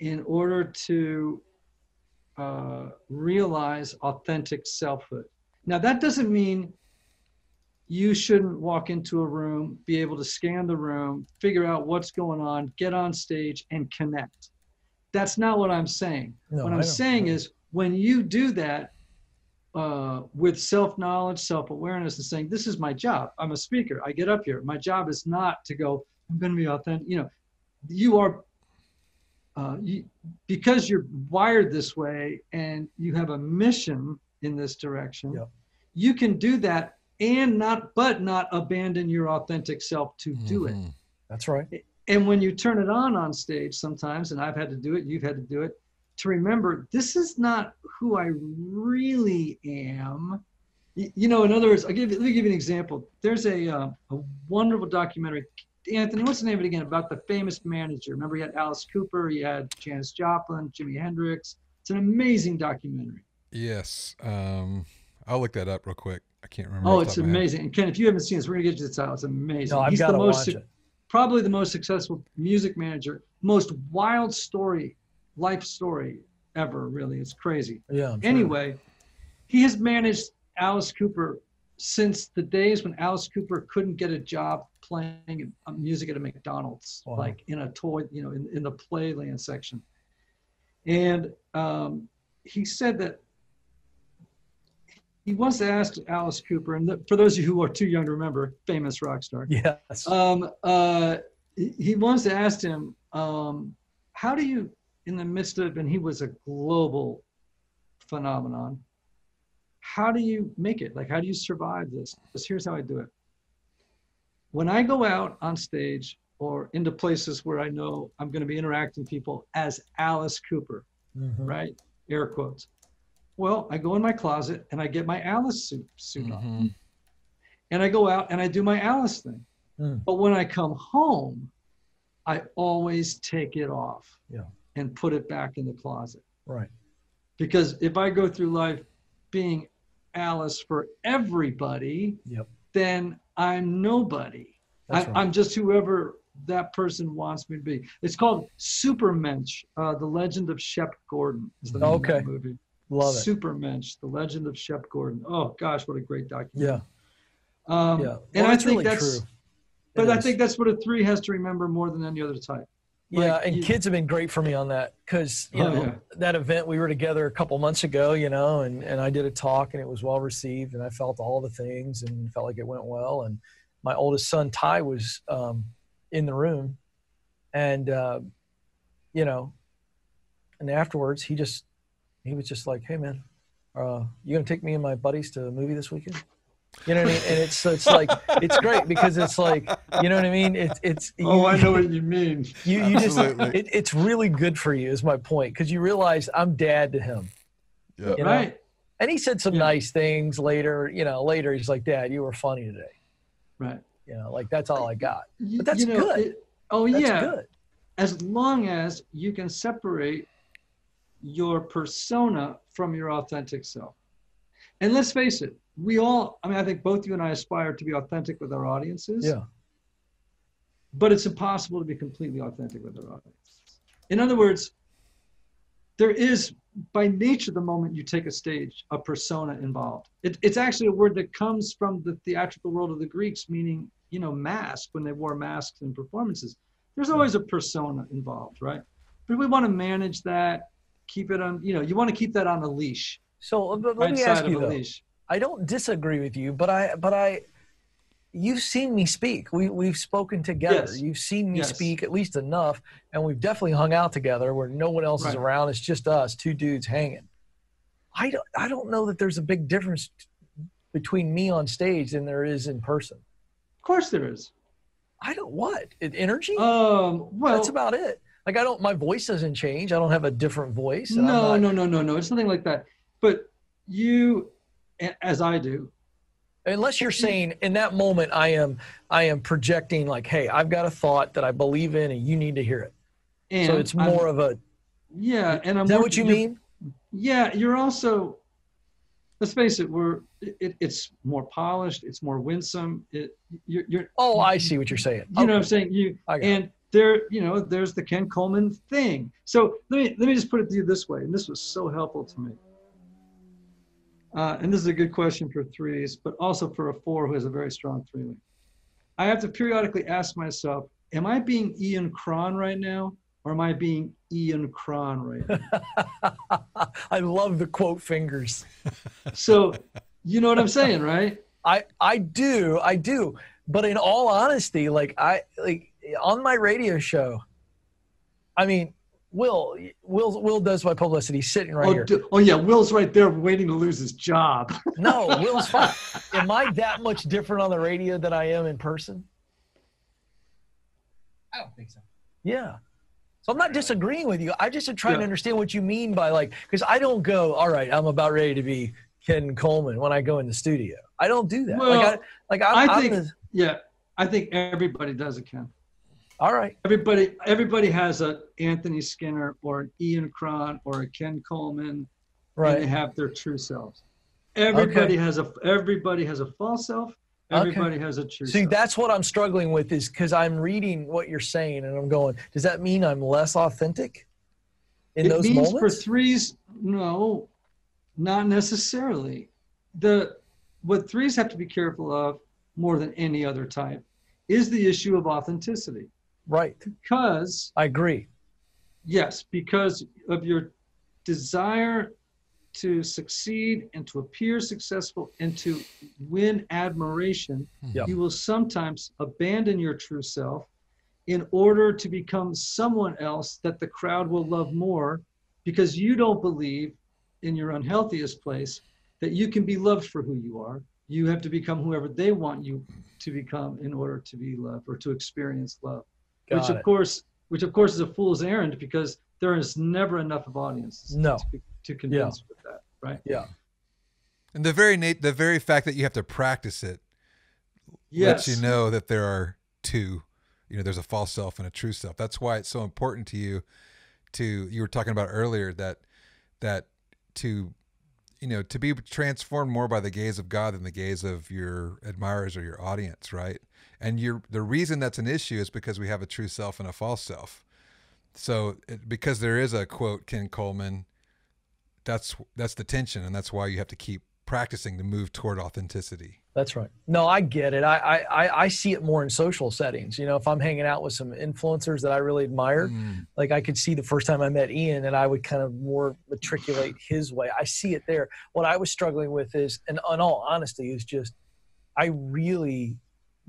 in order to realize authentic selfhood. Now, that doesn't mean you shouldn't walk into a room, be able to scan the room, figure out what's going on, get on stage and connect. That's not what I'm saying. No, what I'm saying is when you do that with self-knowledge, self-awareness, and saying, this is my job. I'm a speaker. I get up here. My job is not to go, I'm going to be authentic. You know, you are, because you're wired this way and you have a mission in this direction, you can do that and not abandon your authentic self to do it. That's right. And when you turn it on stage sometimes, and I've had to do it, you've had to do it, to remember, this is not who I really am. You know, in other words, let me give you an example. There's a wonderful documentary, Anthony, what's the name of it again, about the famous manager. Remember, you had Alice Cooper, you had Janis Joplin, Jimi Hendrix. It's an amazing documentary. Yes. I'll look that up real quick. I can't remember. Oh, it's amazing. And Ken, if you haven't seen this, we're going to get you this out. It's amazing. No, I've got to watch it. Probably the most successful music manager, most wild story, life story ever, really. It's crazy. Yeah. Anyway, he has managed Alice Cooper since the days when Alice Cooper couldn't get a job playing music at a McDonald's, like in a toy, you know, in the playland section. And he said that he once asked Alice Cooper, and for those of you who are too young to remember, famous rock star. Yes. He once asked him, how do you, in the midst of, and he was a global phenomenon, how do you make it? Like, how do you survive this? Because here's how I do it. When I go out on stage or into places where I know I'm going to be interacting with people as Alice Cooper, right? Air quotes. Well, I go in my closet and I get my Alice suit on. And I go out and I do my Alice thing. But when I come home, I always take it off and put it back in the closet. Right. Because if I go through life being Alice for everybody, then I'm nobody. I'm just whoever that person wants me to be. It's called Super Mensch, The Legend of Shep Gordon is the name of that movie. Love it. Super Mensch, The Legend of Shep Gordon. Oh gosh, what a great documentary. Yeah. Well, and I think really that's true. But I think that's what a three has to remember more than any other type. Like, yeah, and kids have been great for me on that because that event we were together a couple months ago, you know, and I did a talk and it was well received and I felt all the things and felt like it went well. And my oldest son Ty was in the room, and you know, and afterwards he was just like, hey man, you gonna take me and my buddies to a movie this weekend? You know what I mean? And it's like, it's great because it's like, you know what I mean? It's oh, I know what you mean. You just, it's really good for you is my point. Cause you realize I'm dad to him. Yeah. You know? Right. And he said some nice things later, you know, later he's like, Dad, you were funny today. Right. You know, like that's all I got, but that's good. Good. As long as you can separate your persona from your authentic self. And let's face it, we all, I mean, I think both you and I aspire to be authentic with our audiences. Yeah. But it's impossible to be completely authentic with our audience. In other words, there is, by nature, the moment you take a stage, a persona involved. It's actually a word that comes from the theatrical world of the Greeks, meaning, you know, mask, when they wore masks in performances. There's always a persona involved, right? But we want to manage that, keep it on, you know, you want to keep that on a leash. So let me ask you though, I don't disagree with you, but you've seen me speak. We've spoken together. Yes. You've seen me speak at least enough. And we've definitely hung out together where no one else is around. It's just us, two dudes hanging. I don't know that there's a big difference between me on stage than there is in person. Of course there is. I don't what? Energy? Well, that's about it. Like I don't, my voice doesn't change. I don't have a different voice. And no, no. It's nothing like that. But you, as I do. Unless you're saying in that moment, I am projecting like, hey, I've got a thought that I believe in and you need to hear it. And so it's more of a, yeah. And I'm, is that what you mean? Yeah. You're also, let's face it, it's more polished. It's more winsome. Oh, I see what you're saying. You know what I'm saying? There's the Ken Coleman thing. So let me just put it to you this way. And this was so helpful to me. And this is a good question for threes, but also for a four who has a very strong three-link. I have to periodically ask myself, am I being Ian Cron right now? Or am I being Ian Cron right now? I love the quote fingers. So you know what I'm saying, right? I do. But in all honesty, like on my radio show, I mean, Will does my publicity sitting right here. Oh yeah, Will's right there waiting to lose his job. No, Will's fine. Am I that much different on the radio than I am in person? I don't think so. Yeah. So I'm not disagreeing with you. I just am trying to understand what you mean by like, because I don't go, all right, I'm about ready to be Ken Coleman when I go in the studio. I don't do that. Well, I think everybody does it, Ken. All right. Everybody has an Anthony Skinner or an Ian Cron or a Ken Coleman, right? And they have their true selves. Everybody has a false self. Everybody has a true self. See, that's what I'm struggling with, is because I'm reading what you're saying and I'm going, does that mean I'm less authentic in those moments? It means for threes, no, not necessarily. What threes have to be careful of more than any other type is the issue of authenticity. Right. Because I agree. Yes, because of your desire to succeed and to appear successful and to win admiration, you will sometimes abandon your true self in order to become someone else that the crowd will love more, because you don't believe in your unhealthiest place that you can be loved for who you are. You have to become whoever they want you to become in order to be loved or to experience love. Which of course is a fool's errand, because there is never enough of audiences to convince with that, right? Yeah. And the very fact that you have to practice it lets you know that there are two, there's a false self and a true self. That's why it's so important to you you were talking about earlier that to be transformed more by the gaze of God than the gaze of your admirers or your audience, right? And the reason that's an issue is because we have a true self and a false self. So because there is a quote, Ken Coleman, that's the tension, and that's why you have to keep practicing to move toward authenticity. That's right. No, I get it. I see it more in social settings. If I'm hanging out with some influencers that I really admire, like I could see the first time I met Ian, and I would kind of more matriculate his way. I see it there. What I was struggling with is, and in all honesty, is just, I really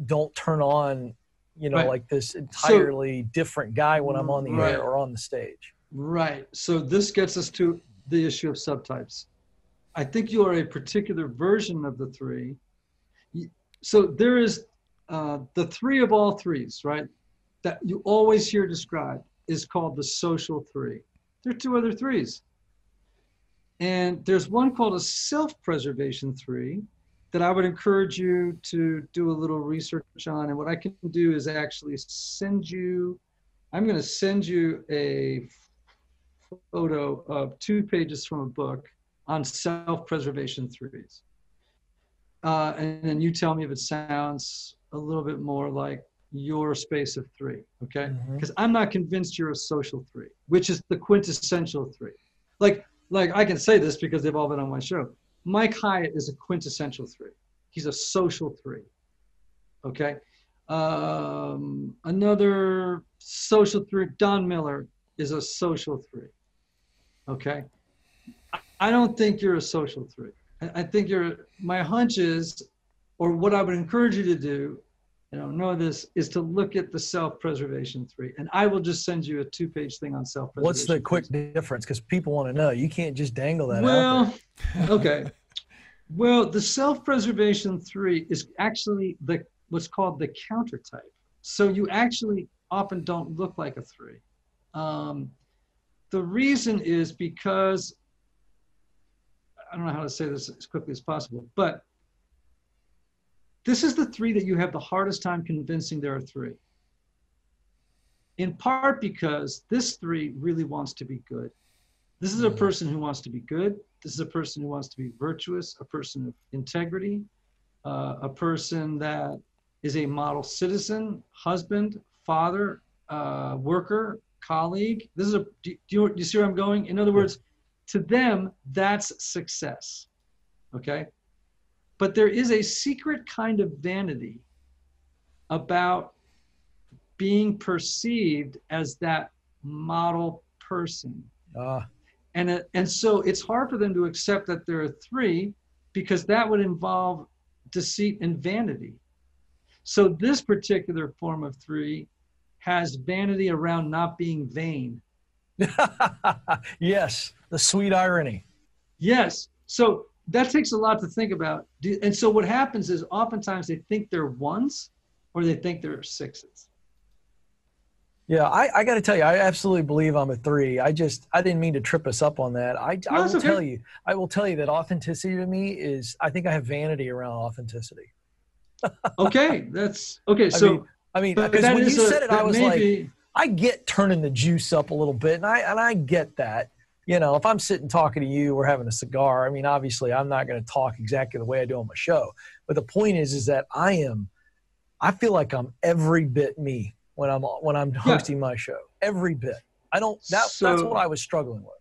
don't turn on, right, like this entirely different guy when I'm on the air or on the stage. Right. So this gets us to the issue of subtypes. I think you are a particular version of the three. So there is the three of all threes, right? That you always hear described is called the social three. There are two other threes. And there's one called a self-preservation three that I would encourage you to do a little research on. And what I can do is actually I'm gonna send you a photo of 2 pages from a book on self-preservation threes. And then you tell me if it sounds a little bit more like your space of three, okay? Because I'm not convinced you're a social three, which is the quintessential three. Like I can say this because they've all been on my show. Mike Hyatt is a quintessential three. He's a social three, okay? Another social three, Don Miller, is a social three, okay? I don't think you're a social three. I think my hunch is, or what I would encourage you to do, and I don't know this, is to look at the self-preservation three. And I will just send you a 2-page thing on self-preservation. What's the quick difference? Because people want to know. You can't just dangle that out there. Okay. Well, the self-preservation three is actually the what's called the countertype. So you actually often don't look like a three. The reason is because, I don't know how to say this as quickly as possible, but this is the three that you have the hardest time convincing there are three. In part because this three really wants to be good. This is a person who wants to be good. This is a person who wants to be virtuous, a person of integrity, a person that is a model citizen, husband, father, worker, colleague. This is a, do you see where I'm going? In other words, to them, that's success, okay? But there is a secret kind of vanity about being perceived as that model person. And so it's hard for them to accept that there are three, because that would involve deceit and vanity. So this particular form of three has vanity around not being vain. Yes, the sweet irony. Yes. So that takes a lot to think about. And so what happens is oftentimes they think they're ones or they think they're sixes. Yeah, I got to tell you, I absolutely believe I'm a three. I didn't mean to trip us up on that. I will tell you that authenticity to me is, I think I have vanity around authenticity. Okay, that's, okay, so. I mean, because when you said it, I was like, I get turning the juice up a little bit, and I get that. You know, if I'm sitting talking to you, we're having a cigar, I mean, obviously I'm not going to talk exactly the way I do on my show. But the point is that I feel like I'm every bit me when I'm hosting my show, every bit. That's what I was struggling with.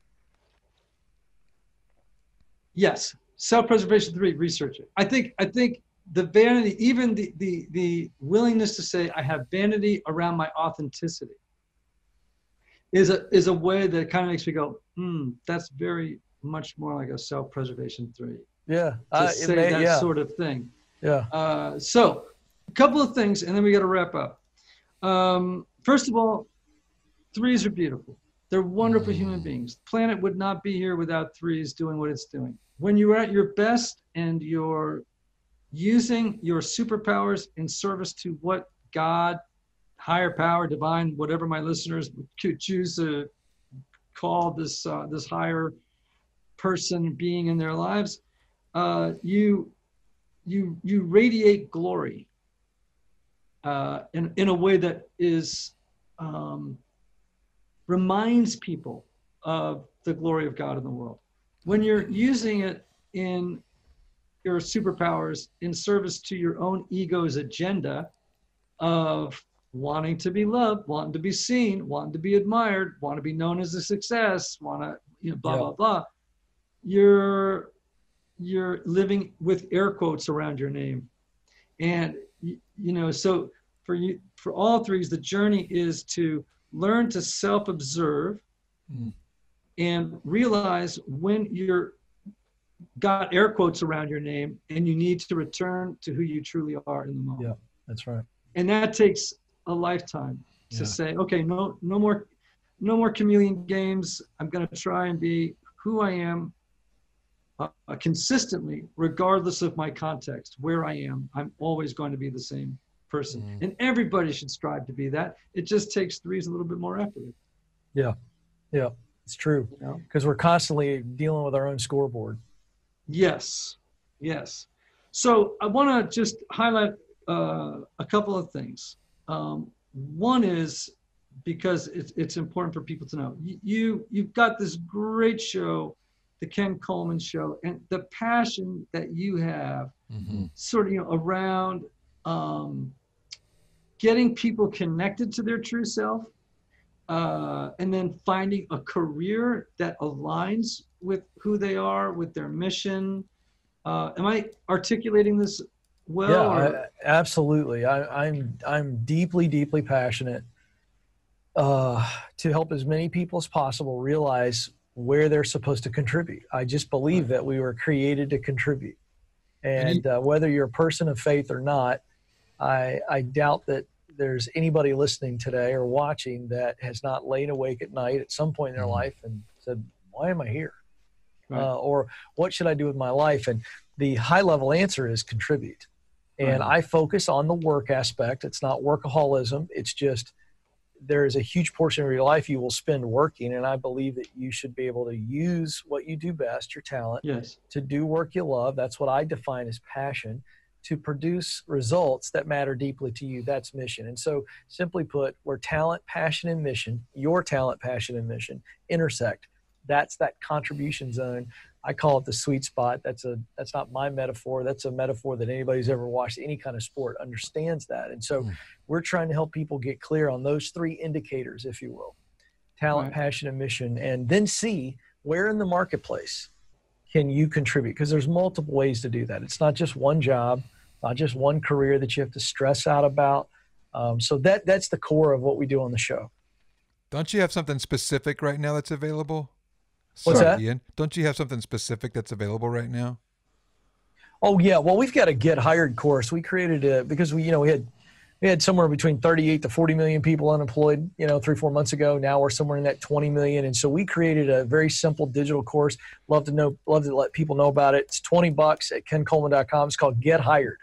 Yes. Self-preservation three, research it. I think the vanity, even the willingness to say I have vanity around my authenticity is a way that kind of makes me go, that's very much more like a self-preservation three. Yeah. To say that sort of thing. Yeah. So a couple of things, and then we got to wrap up. First of all, threes are beautiful. They're wonderful human beings. The planet would not be here without threes doing what it's doing. When you're at your best and you're using your superpowers in service to what God, higher power, divine, whatever my listeners could choose to call this, this higher person being in their lives, you radiate glory. In a way that is reminds people of the glory of God in the world. When you're using it in your superpowers in service to your own ego's agenda of wanting to be loved, wanting to be seen, wanting to be admired, want to be known as a success, want to, you know, blah, blah, blah, you're living with air quotes around your name. And you know, so for you, for all threes, the journey is to learn to self-observe and realize when you're got air quotes around your name and you need to return to who you truly are in the moment. Yeah, that's right. And that takes a lifetime to say, okay, no more chameleon games. I'm going to try and be who I am consistently, regardless of my context, where I am. I'm always going to be the same person. And everybody should strive to be that. It just takes threes a little bit more effort. Yeah. Yeah, it's true. Because we're constantly dealing with our own scoreboard. Yes. Yes. So I want to just highlight a couple of things. One is because it's important for people to know. You've got this great show, The Ken Coleman Show, and the passion that you have sort of, you know, around getting people connected to their true self and then finding a career that aligns with who they are, with their mission. Am I articulating this well? Yeah, absolutely. I'm deeply, deeply passionate to help as many people as possible realize where they're supposed to contribute. I just believe that we were created to contribute. And whether you're a person of faith or not, I doubt that there's anybody listening today or watching that has not laid awake at night at some point in their life and said, why am I here? Or what should I do with my life? And the high level answer is contribute. And I focus on the work aspect. It's not workaholism. It's just there is a huge portion of your life you will spend working. And I believe that you should be able to use what you do best, your talent, to do work you love. That's what I define as passion, to produce results that matter deeply to you. That's mission. And so simply put, where talent, passion, and mission, your talent, passion, and mission intersect, that's that contribution zone. I call it the sweet spot. That's not my metaphor. That's a metaphor that anybody who's ever watched any kind of sport understands that. And so we're trying to help people get clear on those three indicators, if you will, talent, passion, and mission, and then see where in the marketplace can you contribute? Because there's multiple ways to do that. It's not just one job, not just one career that you have to stress out about. So that's the core of what we do on the show. Don't you have something specific right now that's available? What's that? Ian, don't you have something specific that's available right now? Oh yeah. Well, we've got a Get Hired course. We created it because we had somewhere between 38 to 40 million people unemployed, 3-4 months ago. Now we're somewhere in that 20 million. And so we created a very simple digital course. Love to let people know about it. It's $20 at kencoleman.com. It's called Get Hired.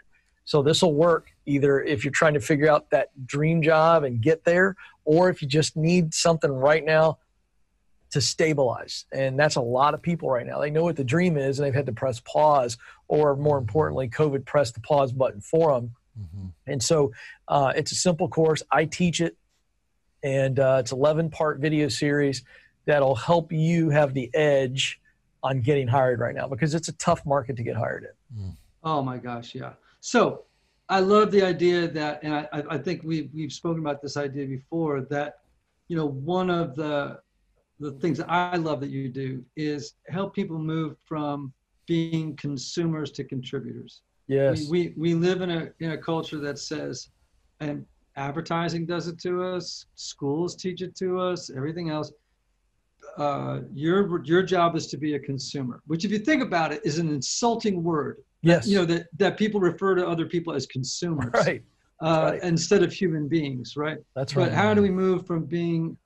So this will work either if you're trying to figure out that dream job and get there, or if you just need something right now to stabilize. And that's a lot of people right now. They know what the dream is and they've had to press pause, or more importantly, COVID pressed the pause button for them. And so it's a simple course. I teach it, and it's 11-part video series that'll help you have the edge on getting hired right now, because it's a tough market to get hired in. Oh my gosh. Yeah. So I love the idea that, and I think we've spoken about this idea before, that, one of the things that I love that you do is help people move from being consumers to contributors. Yes. We live in a culture that says, and advertising does it to us, schools teach it to us, everything else. Your job is to be a consumer, which if you think about it is an insulting word. Yes. That people refer to other people as consumers. Right. Instead of human beings, right? That's right. But how do we move from being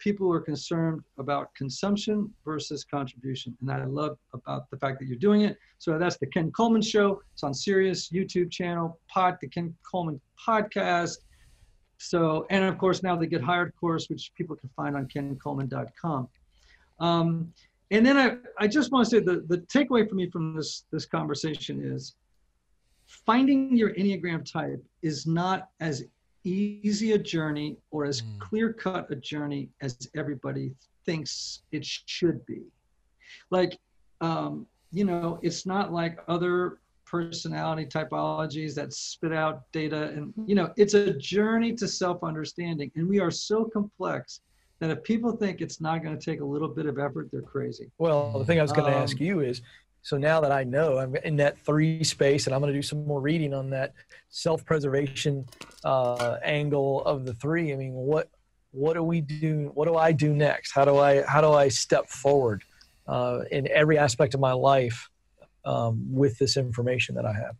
people who are concerned about consumption versus contribution? And I love about the fact that you're doing it. So that's the Ken Coleman Show. It's on Sirius, YouTube channel, the Ken Coleman Podcast. So, and of course now the Get Hired course, which people can find on kencoleman.com. And then I just want to say the takeaway for me from this conversation is, finding your Enneagram type is not as easy a journey or as clear-cut a journey as everybody thinks it should be. Like, it's not like other personality typologies that spit out data and, it's a journey to self-understanding. And we are so complex that if people think it's not going to take a little bit of effort, they're crazy. Well, the thing I was going to ask you is, so now that I know I'm in that 3 space, and I'm going to do some more reading on that self-preservation angle of the 3. I mean, what do we do? What do I do next? How do I step forward in every aspect of my life with this information that I have?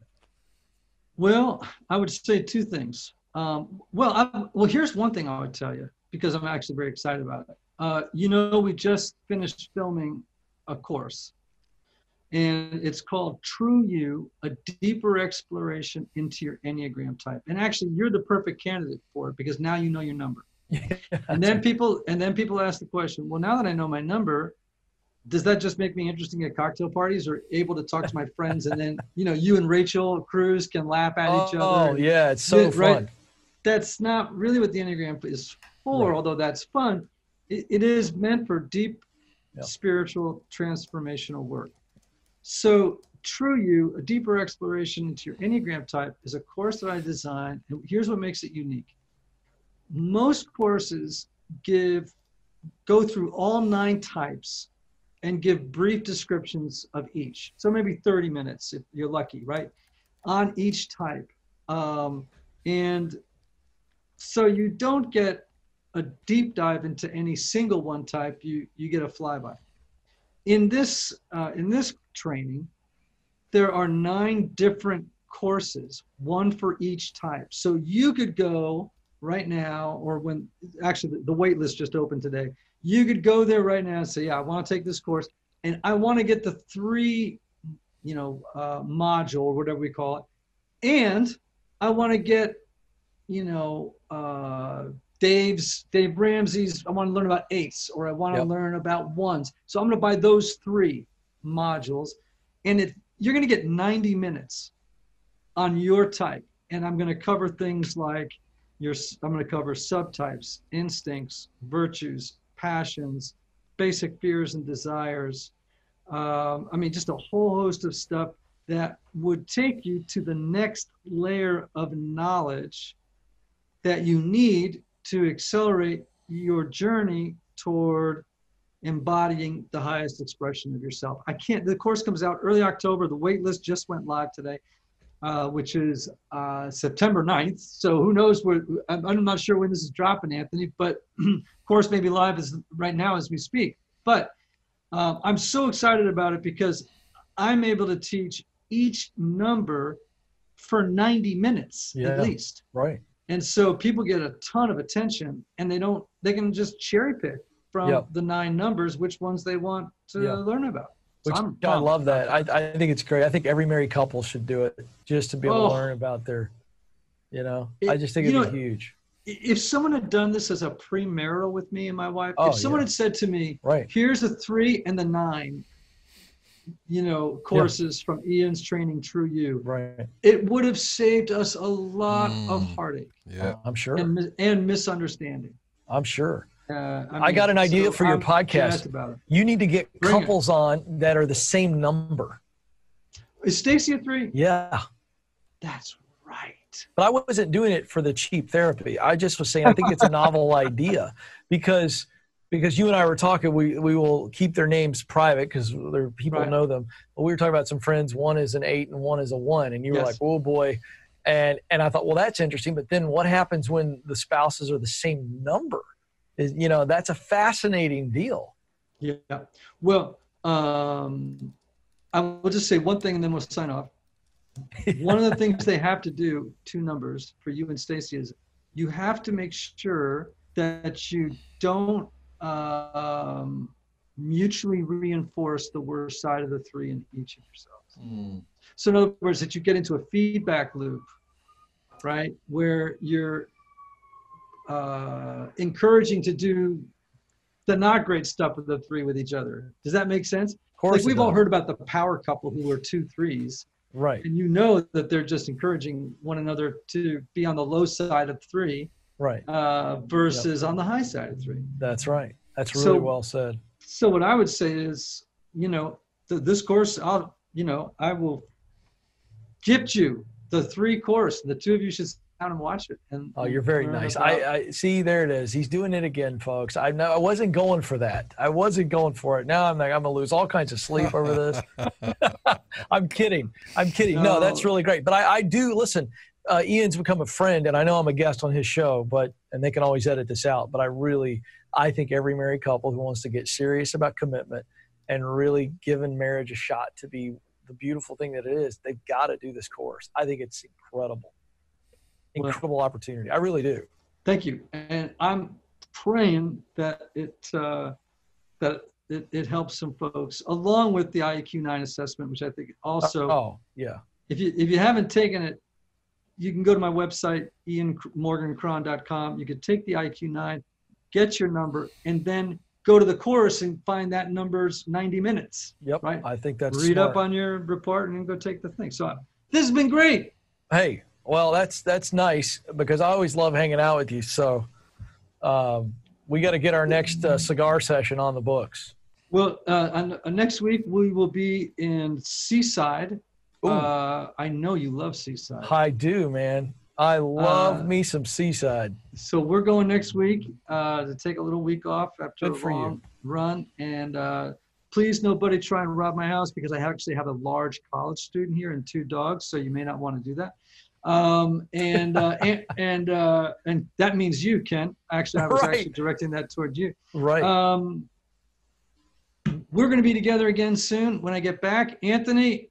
Well, I would say 2 things. Here's one thing I would tell you, because I'm actually very excited about it. We just finished filming a course. And it's called True You, a deeper exploration into your Enneagram type. And actually, you're the perfect candidate for it, because now you know your number. And then people ask the question, well, now that I know my number, does that just make me interesting at cocktail parties or able to talk to my friends? And then, you and Rachel Cruz can laugh at each other. Oh, yeah, it's so fun. Right? That's not really what the Enneagram is for, although that's fun. It is meant for deep spiritual transformational work. So True You, a deeper exploration into your Enneagram type, is a course that I designed. And here's what makes it unique. Most courses go through all 9 types and give brief descriptions of each. So maybe 30 minutes if you're lucky, right? On each type. And so you don't get a deep dive into any single one type. You get a flyby. In this training, there are 9 different courses, one for each type. So you could go right now, or the wait list just opened today. You could go there right now and say, I want to take this course, and I want to get the 3, module, or whatever we call it, And I want to get, you know, Dave Ramsey's, I want to learn about eights, or I want to learn about ones. So I'm going to buy those three modules. And if you're going to get 90 minutes on your type. And I'm going to cover things like I'm going to cover subtypes, instincts, virtues, passions, basic fears and desires. I mean, just a whole host of stuff that would take you to the next layer of knowledge that you need to accelerate your journey toward embodying the highest expression of yourself. The course comes out early October. The wait list just went live today, which is September 9th. So who knows where, I'm not sure when this is dropping, Anthony, but course may be live right now as we speak. But I'm so excited about it because I'm able to teach each number for 90 minutes at least. Right. And so people get a ton of attention, and they can just cherry pick from the 9 numbers, which ones they want to learn about. So I love that. I think it's great. I think every married couple should do it just to be able to learn about their, you know, I just think it'd be huge. If someone had done this as a premarital with me and my wife, if someone had said to me, here's the 3 and the 9, you know, courses from Ian's training, True You, it would have saved us a lot of heartache. Yeah, I'm sure. And misunderstanding. I'm sure. I got an idea for your podcast. About it. You need to get couples on that are the same number. Is Stacy a 3? Yeah. That's right. But I wasn't doing it for the cheap therapy. I just was saying, I think it's a novel idea because you and I were talking, we will keep their names private because people know them. But we were talking about some friends. One is an 8 and one is a 1. And you were like, oh boy. And I thought, well, that's interesting. But then what happens when the spouses are the same number? You know, that's a fascinating deal. Yeah. Well, I will just say one thing and then we'll sign off. One of the things they have to do, 2 numbers for you and Stacy, is you have to make sure that you don't mutually reinforce the worst side of the 3 in each of yourselves. So in other words, that you get into a feedback loop, right, where you're encouraging to do the not great stuff with the 3 with each other. Does that make sense? Of course. Like we've all heard about the power couple who are 2 3s. Right. And you know that they're just encouraging one another to be on the low side of 3. Right. Versus on the high side of 3. That's right. That's really well said. So what I would say is, you know, this course, I will gift you the 3 course. The 2 of you should and watch it. And you're very nice. I see. There it is. He's doing it again, folks. I know. I wasn't going for that. I wasn't going for it. Now I'm like, I'm gonna lose all kinds of sleep over this. I'm kidding. I'm kidding. No, that's really great. But I do listen. Ian's become a friend, and I know I'm a guest on his show. And they can always edit this out. But I think every married couple who wants to get serious about commitment and really giving marriage a shot to be the beautiful thing that it is, they've got to do this course. I think it's incredible. Incredible opportunity. I really do. Thank you. And I'm praying that it helps some folks, along with the IEQ 9 assessment, which I think also. If you haven't taken it, you can go to my website, ianmorgancron.com. You can take the IEQ 9, get your number, and then go to the course and find that number's 90 minutes. Yep. Right. I think that's read smart. Up on your report and then go take the thing. So this has been great. Hey. Well, that's nice because I always love hanging out with you. So we got to get our next cigar session on the books. Well, next week we will be in Seaside. I know you love Seaside. I do, man. I love me some Seaside. So we're going next week to take a little week off after a long run. And please, nobody try and rob my house because I actually have a large college student here and 2 dogs. So you may not want to do that. And that means you, Ken. Actually, I was actually directing that toward you. Right. We're going to be together again soon when I get back. Anthony,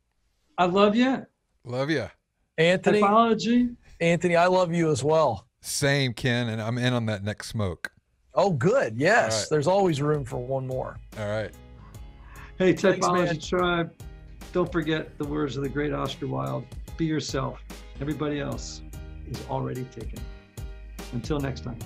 I love you. Love you, Anthony. Typology. Anthony, I love you as well. Same, Ken. And I'm in on that next smoke. Oh, good. Yes. Right. There's always room for one more. All right. Hey, Typology Tribe. Don't forget the words of the great Oscar Wilde. Be yourself. Everybody else is already taken. Until next time.